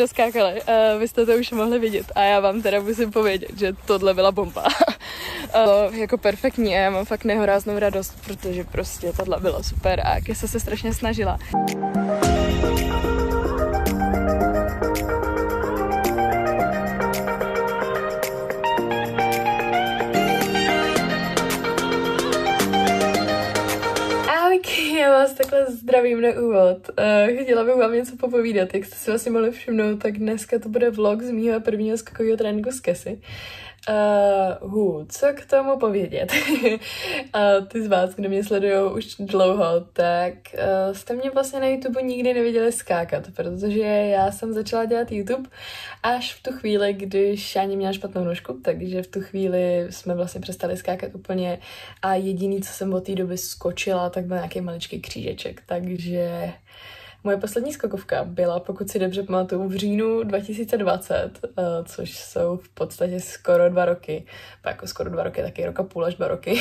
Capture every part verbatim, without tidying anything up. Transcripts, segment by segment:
Doskákali, uh, vy jste to už mohli vidět a já vám teda musím povědět, že tohle byla bomba. uh, jako perfektní a já mám fakt nehoráznou radost, protože prostě tohle bylo super a Kesa se strašně snažila. Já vás takhle zdravím na úvod. Uh, chtěla bych vám něco popovídat. Jak jste si vlastně mohli všimnout, tak dneska to bude vlog z mýho prvního skokového tréninku s Cassie. Uh, hů, co k tomu povědět? uh, ty z vás, kdo mě sledujou už dlouho, tak uh, jste mě vlastně na YouTube nikdy neviděli skákat, protože já jsem začala dělat YouTube až v tu chvíli, když Ani měla špatnou nožku, takže v tu chvíli jsme vlastně přestali skákat úplně a jediný, co jsem od té doby skočila, tak byl nějaký maličký křížeček, takže... Moje poslední skokovka byla, pokud si dobře pamatuju, v říjnu dva tisíce dvacet, což jsou v podstatě skoro dva roky. Jako skoro dva roky, taky roka půl až dva roky.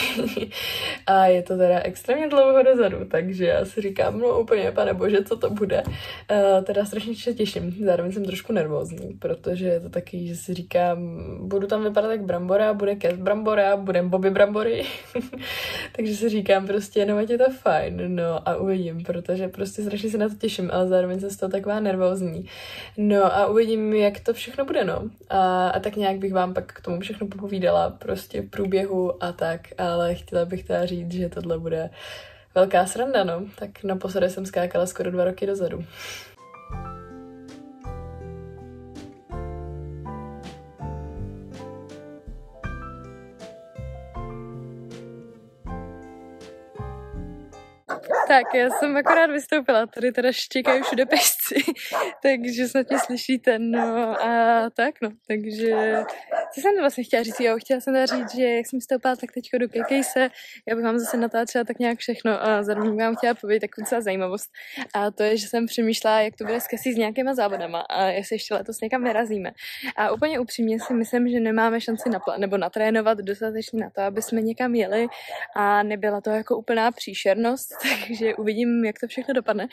A je to teda extrémně dlouho dozadu, takže já si říkám, no úplně, pane bože, co to bude. Teda strašně se těším, zároveň jsem trošku nervózní, protože je to taky, že si říkám, budu tam vypadat jak brambora, bude Kes brambora, budem Bobby brambory. Takže si říkám prostě, jenom ať je to fajn, no a uvidím, protože prostě strašně se na to těším. Ale zároveň jsem z toho taková nervózní. No a uvidím, jak to všechno bude, no. A, a tak nějak bych vám pak k tomu všechno popovídala, prostě v průběhu a tak, ale chtěla bych teda říct, že tohle bude velká sranda, no. Tak naposledy jsem skákala skoro dva roky dozadu. Tak, já jsem akorát vystoupila, tady teda štěkají všude pešci, takže snad mě slyšíte, no a tak no, takže co jsem vlastně chtěla říct, jo, chtěla jsem teda říct, že jak jsem vystoupala, tak teďko jdu ke Kejse, já bych vám zase natáčela tak nějak všechno a zároveň vám chtěla povědět takovou docela zajímavost a to je, že jsem přemýšlela, jak to bude s Cassie s nějakýma závodama a jestli ještě letos někam vyrazíme a úplně upřímně si myslím, že nemáme šanci napl- nebo natrénovat dostatečně na to, aby jsme někam jeli a nebyla to jako úplná příšernost, takže uvidím, jak to všechno dopadne.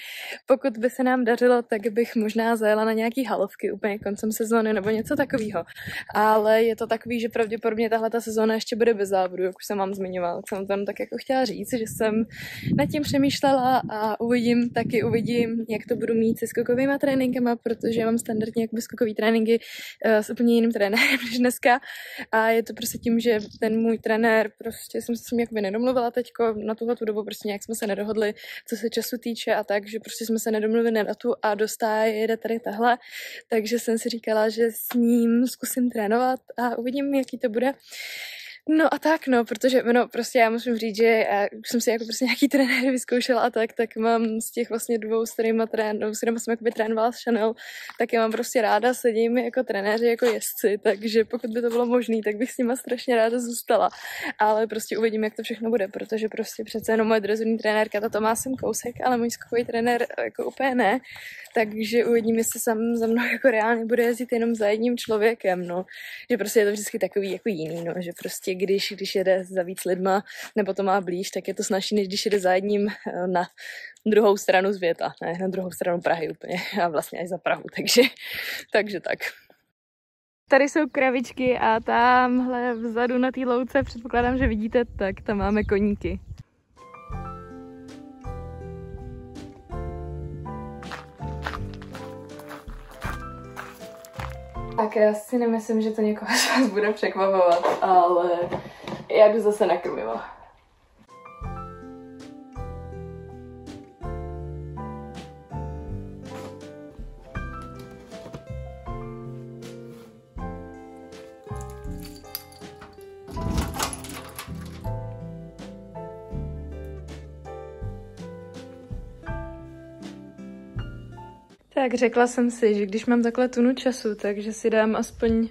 Pokud by se nám dařilo, tak bych možná zajela na nějaký halovky úplně koncem sezóny nebo něco takového. Ale je to takový, že pravděpodobně tahle ta sezóna ještě bude bez závodu, jak už jsem vám zmiňovala. Tak jsem tam tak jako chtěla říct, že jsem nad tím přemýšlela a uvidím, taky uvidím, jak to budu mít se skokovými tréninkama, protože já mám standardně jakoby skokový tréninky s úplně jiným trenérem než dneska. A je to prostě tím, že ten můj trenér, prostě jsem se s ním jakoby nedomluvila teďko, na tuhle tu dobu prostě nějak jsme se nedohodli, co se času týče a tak, že prostě jsme se nedomluvili na datu a dostá jede tady tahle, takže jsem si říkala, že s ním zkusím trénovat a uvidím, jaký to bude. No a tak, no, protože, no, prostě já musím říct, že já jsem si jako prostě nějaký trenér vyzkoušela a tak, tak mám z těch vlastně dvou, s kterýma trén, s kterýma jsem jakoby trénovala s Chanel, tak já mám prostě ráda, sedím jako trenéři, jako jezdci, takže pokud by to bylo možné, tak bych s nima strašně ráda zůstala, ale prostě uvidím, jak to všechno bude, protože prostě přece jenom moje drezurní trenérka, ta to má sem kousek, ale můj skokový trenér jako úplně ne, takže uvidím, jestli sám za mnou jako reálně bude jezdit jenom za jedním člověkem, no, že prostě je to vždycky takový jako jiný, no, že prostě Když, když jede za víc lidma, nebo to má blíž, tak je to snažší, než když jede za jedním na druhou stranu světa, ne, na druhou stranu Prahy úplně a vlastně až za Prahu, takže, takže tak. Tady jsou kravičky a tamhle vzadu na té louce, předpokládám, že vidíte, tak tam máme koníky. Tak já si nemyslím, že to někoho z vás bude překvapovat, ale já jdu zase na krmivo. Tak řekla jsem si, že když mám takhle tunu času, takže si dám aspoň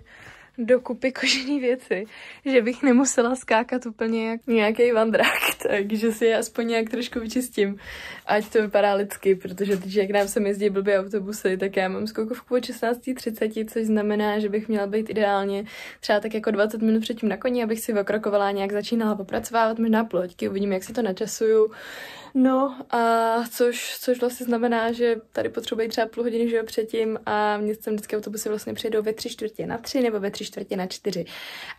do kupy kožený věci, že bych nemusela skákat úplně jak nějaký vandrák, takže si je aspoň nějak trošku vyčistím, ať to vypadá lidsky, protože teď, jak nám sem jezdí blbě autobusy, tak já mám skokovku o šestnáct třicet, což znamená, že bych měla být ideálně třeba tak jako dvacet minut předtím na koni, abych si okrokovala, nějak začínala popracovávat, možná ploťky, uvidím, jak si to načasuju. No a což, což vlastně znamená, že tady potřebuji třeba půl hodiny, že jo, předtím, a mě sem vždycky autobusy vlastně přijedou ve tři čtvrtě na tři nebo ve tři čtvrtě na čtyři.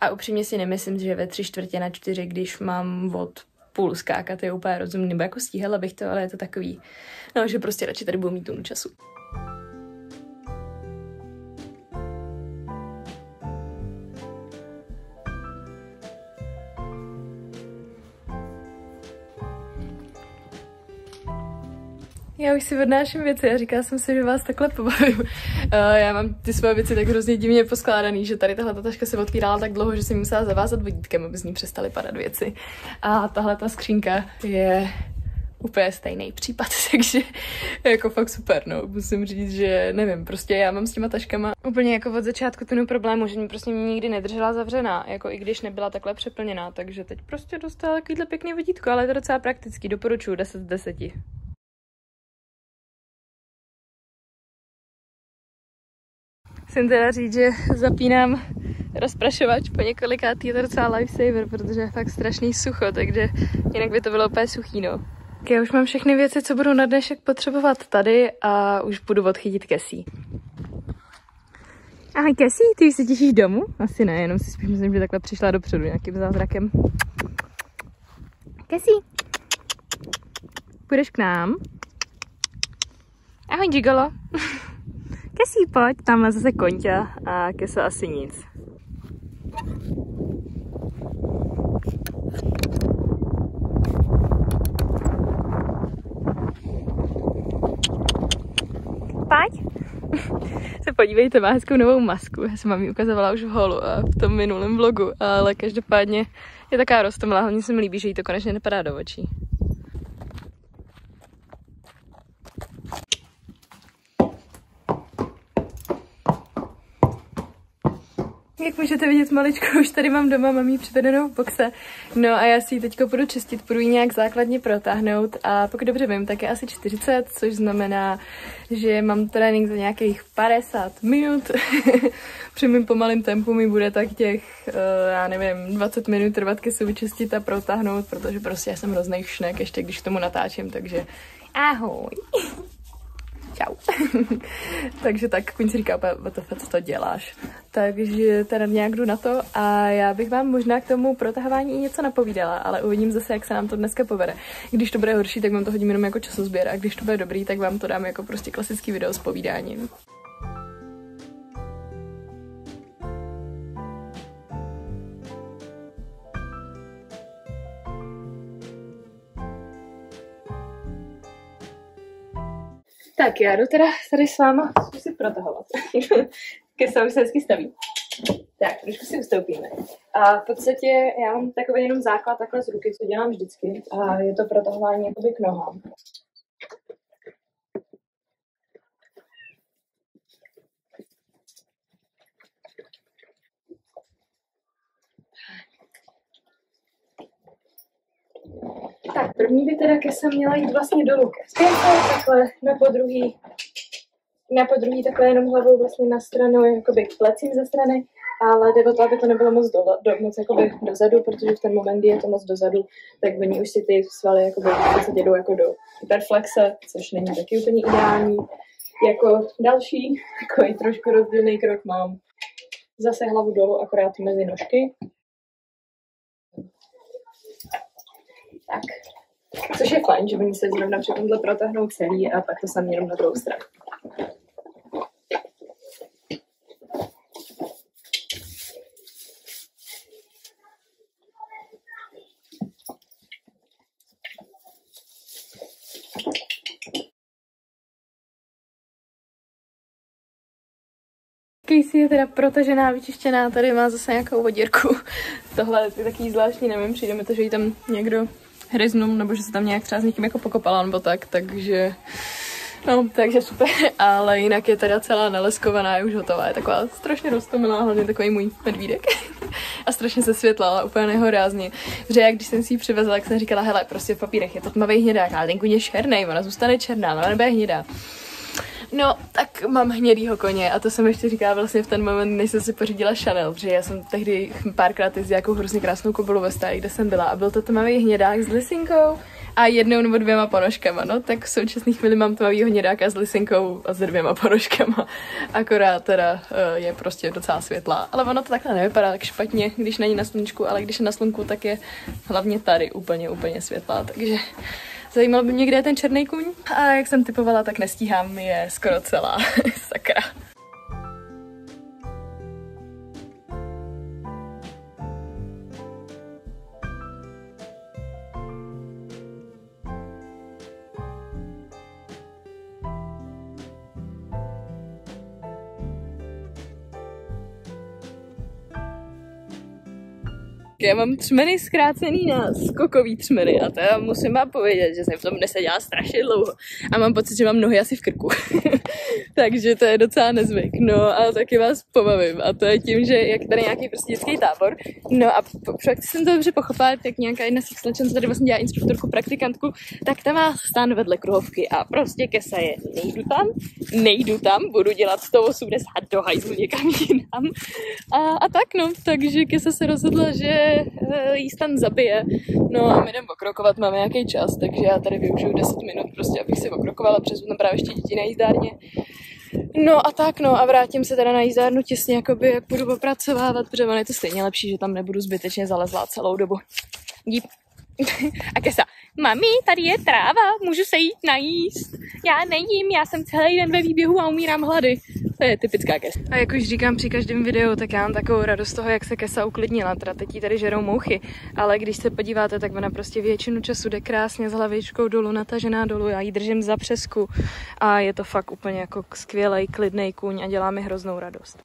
A upřímně si nemyslím, že ve tři čtvrtě na čtyři, když mám od půl skákat, je úplně rozumný, nebo jako stíhala bych to, ale je to takový, no, že prostě radši tady budu mít tunu času. Já už si odnáším věci a říkala jsem si, že vás takhle pobavím. Uh, já mám ty svoje věci tak hrozně divně poskládaný, že tady tahle taška se otvírala tak dlouho, že jsem musela zavázat vodítkem, aby z ní přestaly padat věci. A tahle ta skřínka je úplně stejný případ, takže jako fakt super, no. Musím říct, že nevím, prostě já mám s těma taškama úplně jako od začátku ten problém, že mě prostě nikdy nedržela zavřená, jako i když nebyla takhle přeplněná, takže teď prostě dostala takovýhle pěkný vodítko, ale je to docela praktický, doporučuji deset z deseti. Jsem teda říct, že zapínám rozprašovač po několikátý, je to docela lifesaver, protože je fakt strašný sucho, takže jinak by to bylo úplně suchý, no. Tak já už mám všechny věci, co budu na dnešek potřebovat tady, a už budu odchytit Cassie. Ahoj Cassie, ty už se těšíš domů? Asi ne, jenom si spíš myslím, že takhle přišla dopředu nějakým zázrakem. Cassie, půjdeš k nám? Ahoj Gigolo. Cassie, pojď, tam má zase Konťa a Kesa asi nic. Pojď. Se podívejte, má hezkou novou masku. Já jsem vám ji ukazovala už v holu a v tom minulém vlogu, ale každopádně je taková roztomlá, hlavně se mi líbí, že jí to konečně nepadá do očí. Jak můžete vidět, maličko už tady mám doma, mám ji přivedenou v boxe. No a já si ji teďko budu čistit, budu ji nějak základně protáhnout, a pokud dobře vím, tak je asi čtyřicet, což znamená, že mám trénink za nějakých padesát minut. Při mým pomalým tempu mi bude tak těch, já nevím, dvacet minut trvat si vyčistit a protáhnout, protože prostě já jsem hroznej šnek, ještě když k tomu natáčím, takže ahoj. Čau. Takže tak, Kuň si říká, co to děláš. Takže teda nějak jdu na to, a já bych vám možná k tomu protahování něco napovídala, ale uvidím zase, jak se nám to dneska povede. Když to bude horší, tak vám to hodím jenom jako časozběr, a když to bude dobrý, tak vám to dám jako prostě klasický video s povídáním. Tak já jdu teda tady s váma si protahovat. Kesa už se hezky staví. Tak, trošku si ustoupíme. A v podstatě já mám takový jenom základ takhle z ruky, co dělám vždycky. A je to protahování jakoby k nohám. Tak, první by teda Kesa měla jít vlastně dolů ke spěnce, takhle na podruhý, na podruhý takhle jenom hlavou vlastně na stranu, jakoby k plecím ze strany, ale jde o to, aby to nebylo moc, do, do, moc jakoby dozadu, protože v ten moment, kdy je to moc dozadu, tak oni už si ty svaly jakoby jdou jako do hyperflexe, což není taky úplně ideální. Jako další, takový trošku rozdílný krok mám zase hlavu dolů, akorát mezi nožky. Tak. Což je fajn, že oni se zrovna při tomhle protáhnou celý a pak to sami jenom na druhou stranu. Cassie je teda protažená, vyčištěná, tady má zase nějakou vodírku. Tohle je takový zvláštní, nevím, přijde mi to, že jí tam někdo hryznul, nebo že se tam nějak třeba s někým jako pokopala, nebo tak, takže No, takže super, ale jinak je teda celá naleskovaná, je už hotová, je taková strašně roztomilá, hlavně takový můj medvídek. A strašně se světlala, úplně nehorázně. Že já, když jsem si ji přivezla, tak jsem říkala, hele, prostě v papírech je to tmavý hnědák, ale ten kůň je černý, ona zůstane černá, ona nebude hnědá. No, tak mám hnědýho koně a to jsem ještě říkala vlastně v ten moment, než jsem si pořídila Chanel, protože já jsem tehdy párkrát jezdila jako hrozně krásnou kobylu ve stáji, kde jsem byla a byl to tmavý hnědák s lisinkou a jednou nebo dvěma ponožkama, no, tak v současné chvíli mám tmavýho hnědáka s lisinkou a s dvěma ponožkama, akorát teda je prostě docela světlá, ale ono to takhle nevypadá tak špatně, když není na slunčku, ale když je na slunku, tak je hlavně tady úplně, úplně světlá, takže... Zajímalo by mě, kde je ten černý kůň? A jak jsem typovala, tak nestíhám, je skoro celá. Sakra. Já mám třmeny zkrácený na skokový třmeny a to já musím vám povědět, že jsem v tom neseděla strašně dlouho a mám pocit, že mám nohy asi v krku, takže to je docela nezvyk, no a taky vás pobavím a to je tím, že jak tady nějaký prostě dětský tábor, no a když jsem to dobře pochopila, tak nějaká jedna z těch slečen, co tady vlastně dělá instruktorku, praktikantku, tak ta má stán vedle kruhovky a prostě Kesa je, nejdu tam, nejdu tam, budu dělat sto osmdesát do hajzlu někam jinam a, a tak no, takže Kesa se rozhodla, že jí tam zabije. No a my jdeme okrokovat, máme nějaký čas, takže já tady využiju deset minut prostě, abych si okrokovala, přesu tam právě ještě děti na jízdárně. No a tak no a vrátím se teda na jízdárnu těsně, jakoby, jak budu opracovávat, protože on je to stejně lepší, že tam nebudu zbytečně zalezlá celou dobu. Díp. A Kesa, mami, tady je tráva, můžu se jít najíst. Já nejím, já jsem celý den ve výběhu a umírám hlady. To je typická Kesa. A jak už říkám při každém videu, tak já mám takovou radost z toho, jak se Kesa uklidnila. Teda teď jí tady žerou mouchy, ale když se podíváte, tak ona prostě většinu času jde krásně s hlavičkou dolů, natažená dolů, já ji držím za přesku a je to fakt úplně jako skvělej, klidnej kůň a dělá mi hroznou radost.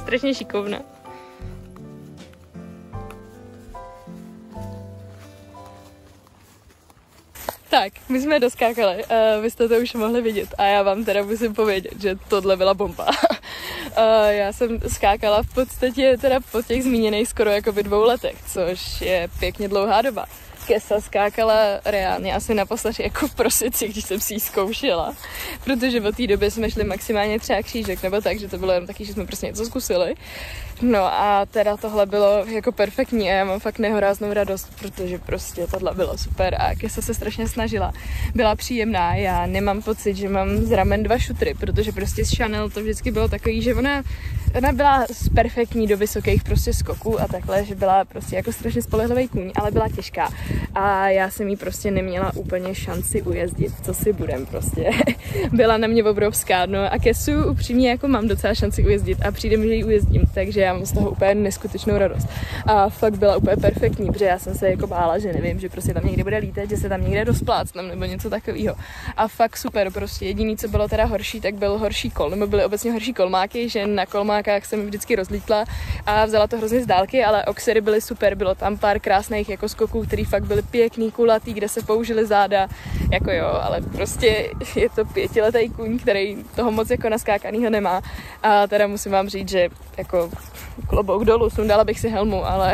Strašně šikovná. Tak, my jsme doskákali, uh, vy jste to už mohli vidět a já vám teda musím povědět, že tohle byla bomba. Uh, já jsem skákala v podstatě teda po těch zmíněných skoro jakoby dvou letech, což je pěkně dlouhá doba. Kesa skákala reálně asi naposledy jako v prosinci, když jsem si ji zkoušela. Protože od té doby jsme šli maximálně třeba křížek nebo tak, že to bylo jenom taky, že jsme prostě něco zkusili. No a teda tohle bylo jako perfektní a já mám fakt nehoráznou radost, protože prostě tohle bylo super a Kesa se strašně snažila. Byla příjemná, já nemám pocit, že mám z ramen dva šutry, protože prostě z Chanel to vždycky bylo takový, že ona, ona byla perfektní do vysokých prostě skoků a takhle, že byla prostě jako strašně spolehlivý kůň, ale byla těžká a já jsem jí prostě neměla úplně šanci ujezdit, co si budem prostě. Byla na mě obrovská, no a Kesu upřímně jako mám docela šanci ujezdit a přijde mi, že ji ujezdím, takže já mám z toho úplně neskutečnou radost. A fakt byla úplně perfektní, protože já jsem se jako bála, že nevím, že prostě tam někde bude lítat, že se tam někde rozplácnem nebo něco takového. A fakt super, prostě jediný, co bylo teda horší, tak byl horší kol, nebo byly obecně horší kolmáky, že na kolmákách jsem vždycky rozlítla a vzala to hrozně z dálky, ale oxery byly super, bylo tam pár krásných jako skoků, který fakt byly pěkný, kulatý, kde se použili záda, jako jo, ale prostě je to pětiletý kůň, který toho moc jako naskákanýho nemá. A teda musím vám říct, že jako klobouk dolů, sundala bych si helmu, ale,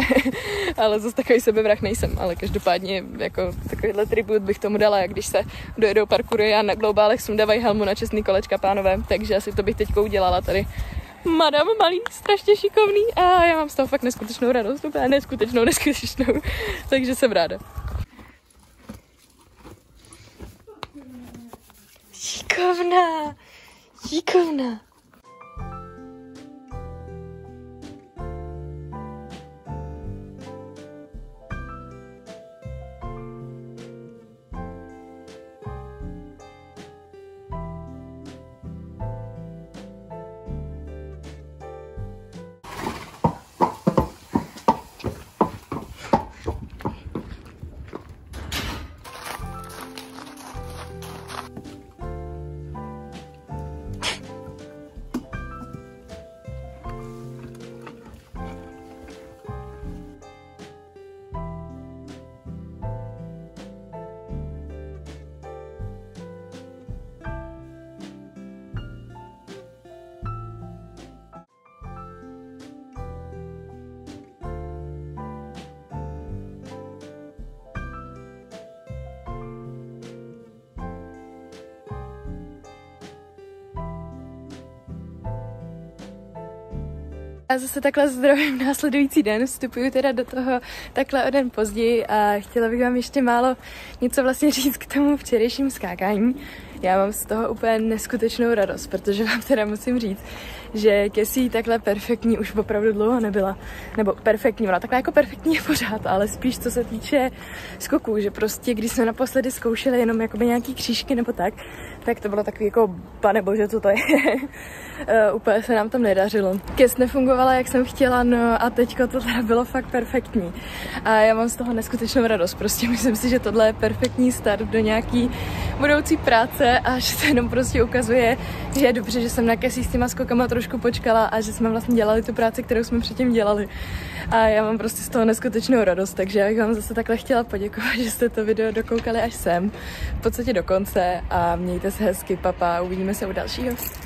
ale zase takový sebevrach nejsem, ale každopádně jako takovýhle tribut bych tomu dala, jak když se dojedou parkoury a na globálech sundavají helmu na čestný kolečka, pánové, takže asi to bych teďko udělala tady. Madam malý, strašně šikovný a já mám z toho fakt neskutečnou radost, úplně neskutečnou, neskutečnou, takže jsem ráda. Šikovná, šikovná. Já zase takhle zdravím následující den, vstupuju teda do toho takhle o den později a chtěla bych vám ještě málo něco vlastně říct k tomu včerejším skákání. Já mám z toho úplně neskutečnou radost, protože vám teda musím říct, že Cassie takhle perfektní už opravdu dlouho nebyla. Nebo perfektní, ona takhle jako perfektní je pořád, ale spíš co se týče skoků, že prostě když jsme naposledy zkoušeli jenom jakoby nějaký křížky nebo tak, tak to bylo takový jako panebože, co to je. uh, úplně se nám tam nedařilo. Cassie nefungovala, jak jsem chtěla, no a teďko to teda bylo fakt perfektní. A já mám z toho neskutečnou radost, prostě myslím si, že tohle je perfektní start do nějaký budoucí práce a že to jenom prostě ukazuje, že je dobře, že jsem na Cassie s těma skokama trošku počkala a že jsme vlastně dělali tu práci, kterou jsme předtím dělali. A já mám prostě z toho neskutečnou radost, takže já bych vám zase takhle chtěla poděkovat, že jste to video dokoukali až sem, v podstatě do konce a mějte se hezky, papa, uvidíme se u dalšího.